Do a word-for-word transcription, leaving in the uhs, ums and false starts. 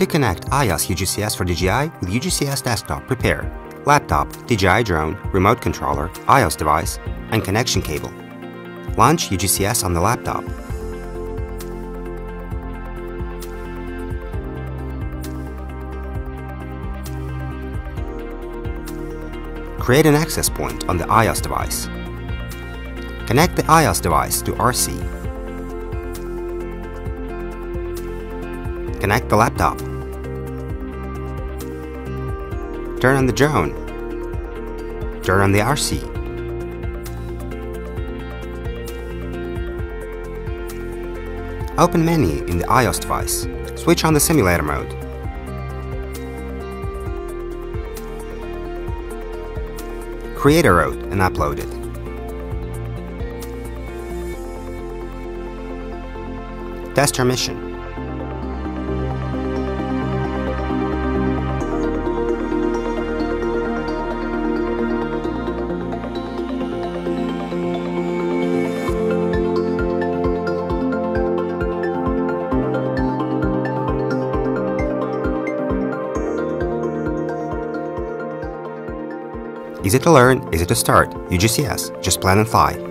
To connect iOS U G C S for D J I with U G C S Desktop, prepare Laptop, D J I Drone, Remote Controller, iOS Device, and Connection Cable. Launch U G C S on the laptop. Create an access point on the iOS device. Connect the iOS device to R C. Connect the laptop. Turn on the drone. Turn on the R C. Open menu in the iOS device. Switch on the simulator mode. Create a route and upload it. Test your mission. Easy to learn, easy to start. U G C S, just plan and fly.